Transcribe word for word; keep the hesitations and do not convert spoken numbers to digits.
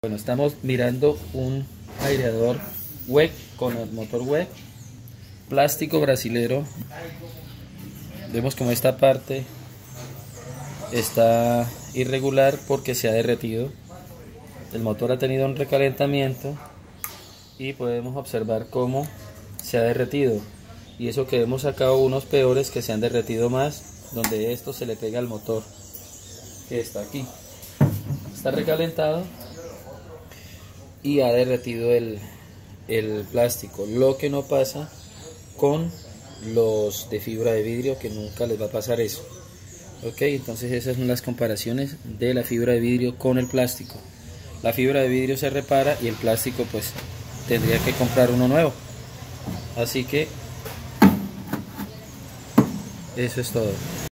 Bueno, estamos mirando un aireador Weig con el motor Weig, plástico brasilero. Vemos como esta parte está irregular porque se ha derretido. El motor ha tenido un recalentamiento y podemos observar cómo se ha derretido. Y eso que hemos sacado unos peores que se han derretido más, donde esto se le pega al motor que está aquí. Está recalentado y ha derretido el, el plástico, lo que no pasa con los de fibra de vidrio, que nunca les va a pasar eso. Ok, entonces esas son las comparaciones de la fibra de vidrio con el plástico. La fibra de vidrio se repara y el plástico pues tendría que comprar uno nuevo. Así que eso es todo.